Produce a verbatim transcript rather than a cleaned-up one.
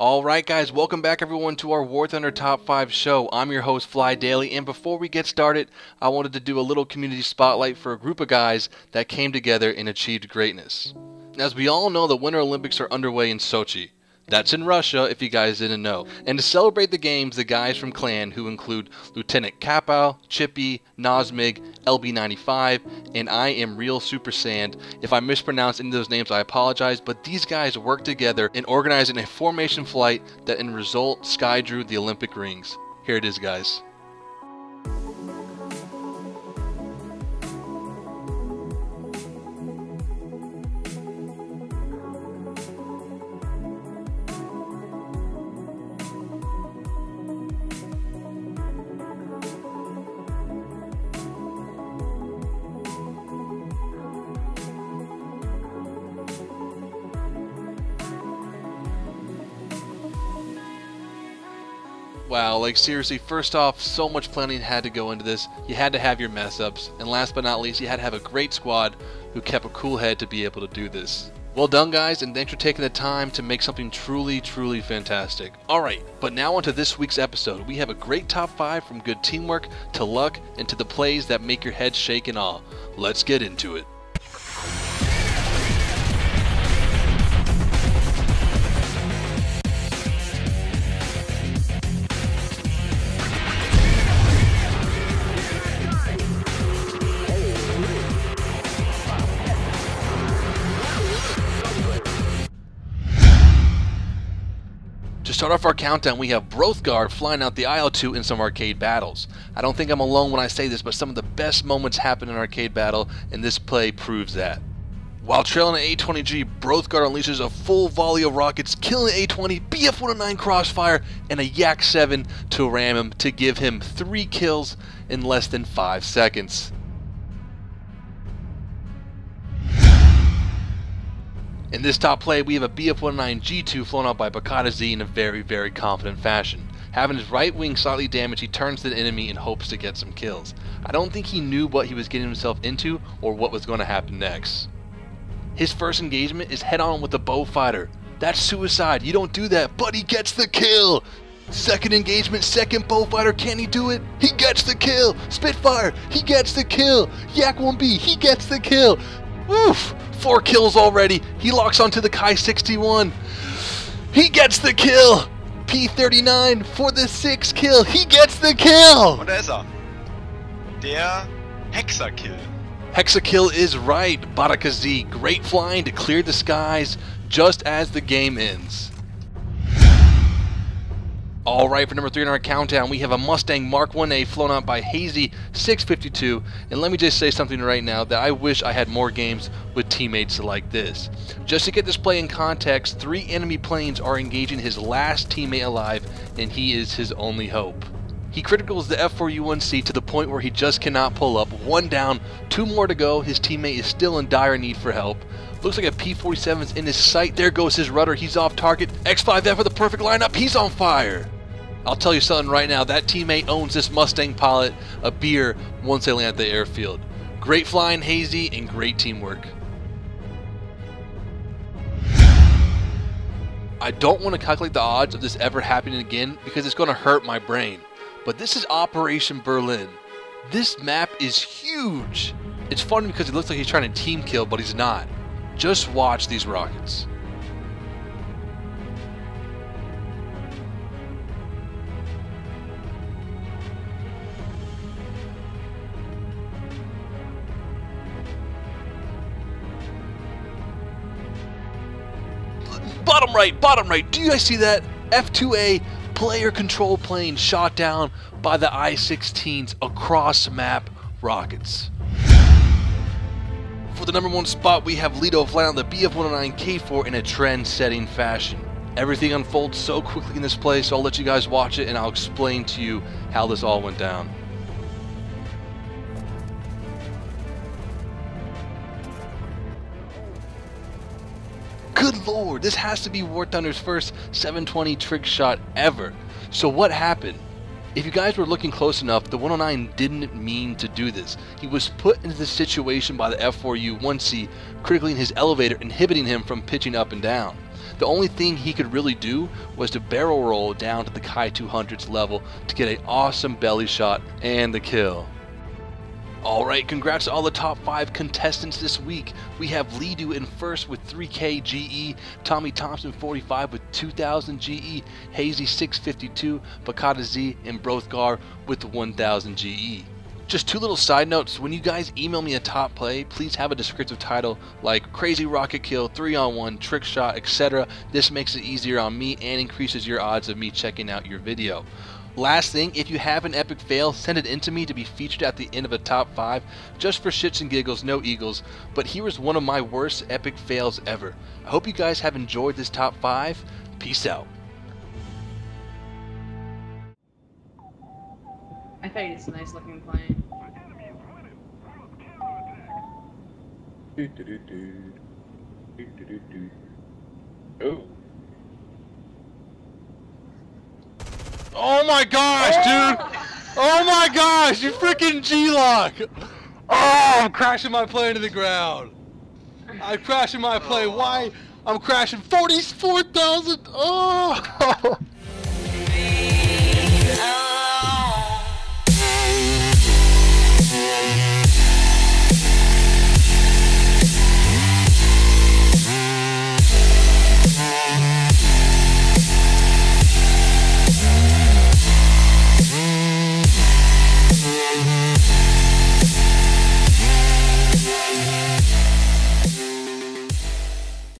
Alright guys, welcome back everyone to our War Thunder Top five show. I'm your host Fly Daily, and before we get started, I wanted to do a little community spotlight for a group of guys that came together and achieved greatness. As we all know, the Winter Olympics are underway in Sochi. That's in Russia, if you guys didn't know. And to celebrate the games, the guys from Clan, who include Lieutenant Kapow, Chippy, Nazmig, L B ninety-five, and I Am Real Super Sand. If I mispronounce any of those names, I apologize, but these guys worked together and organized in a formation flight that in result, Sky drew the Olympic rings. Here it is, guys. Wow, like seriously, first off, so much planning had to go into this. You had to have your mess ups, and last but not least, you had to have a great squad who kept a cool head to be able to do this. Well done guys, and thanks for taking the time to make something truly, truly fantastic. Alright, but now onto this week's episode. We have a great top five from good teamwork, to luck, and to the plays that make your head shake and awe. Let's get into it. Start off our countdown, we have Brothgar flying out the I L two in some arcade battles. I don't think I'm alone when I say this, but some of the best moments happen in an arcade battle, and this play proves that. While trailing an A twenty G, Brothgar unleashes a full volley of rockets, killing an A twenty, B F one oh nine crossfire, and a Yak seven to ram him to give him three kills in less than five seconds. In this top play, we have a B F one oh nine G two flown out by BacaraZ in a very, very confident fashion. Having his right wing slightly damaged, he turns to the enemy and hopes to get some kills. I don't think he knew what he was getting himself into or what was going to happen next. His first engagement is head-on with the bow fighter. That's suicide, you don't do that, but he gets the kill! Second engagement, second bow fighter, can he do it? He gets the kill! Spitfire, he gets the kill! Yak one B, he gets the kill! Oof! Four kills already. He locks onto the Kai sixty-one. He gets the kill. P thirty-nine for the sixth kill. He gets the kill. Und da ist er. Der Hexakill. Hexakill is right. BacaraZ, great flying to clear the skies just as the game ends. Alright, for number three in our countdown, we have a Mustang Mark one A flown out by Hazy six fifty-two, and let me just say something right now that I wish I had more games with teammates like this. Just to get this play in context, three enemy planes are engaging his last teammate alive, and he is his only hope. He criticals the F four U one C to the point where he just cannot pull up. One down, two more to go, his teammate is still in dire need for help. Looks like a P forty-seven's in his sight. There goes his rudder. He's off target. X five F with a perfect lineup. He's on fire. I'll tell you something right now. That teammate owns this Mustang pilot a beer once they land at the airfield. Great flying, Hazy, and great teamwork. I don't want to calculate the odds of this ever happening again because it's going to hurt my brain. But this is Operation Berlin. This map is huge. It's funny because it looks like he's trying to team kill, but he's not. Just watch these rockets. Bottom right, bottom right, do you guys see that? F two A player control plane shot down by the I sixteens across map rockets. For the number one spot, we have Lidu flying on the B F one oh nine K four in a trend-setting fashion. Everything unfolds so quickly in this play, so I'll let you guys watch it and I'll explain to you how this all went down. Good lord, this has to be War Thunder's first seven twenty trick shot ever. So what happened? If you guys were looking close enough, the one oh nine didn't mean to do this. He was put into this situation by the F four U one C, critically in his elevator, inhibiting him from pitching up and down. The only thing he could really do was to barrel roll down to the Kai two hundred's level to get an awesome belly shot and the kill. Alright, congrats to all the top five contestants this week. We have Lidu in first with three K G E, Tommy Thompson forty-five with two thousand G E, Hazy six fifty-two, BacaraZ, and Brothgar with one thousand G E. Just two little side notes: when you guys email me a top play, please have a descriptive title like Crazy Rocket Kill, three on one, Trick Shot, et cetera. This makes it easier on me and increases your odds of me checking out your video. Last thing, if you have an epic fail, send it in to me to be featured at the end of a top five, just for shits and giggles, no eagles, but here is one of my worst epic fails ever. I hope you guys have enjoyed this top five, peace out. I thought it's a nice looking plane. Oh. Oh my gosh, dude! Oh my gosh, you freaking G-lock! Oh, I'm crashing my plane to the ground. I'm crashing my plane. Why? I'm crashing forty-four thousand. Oh.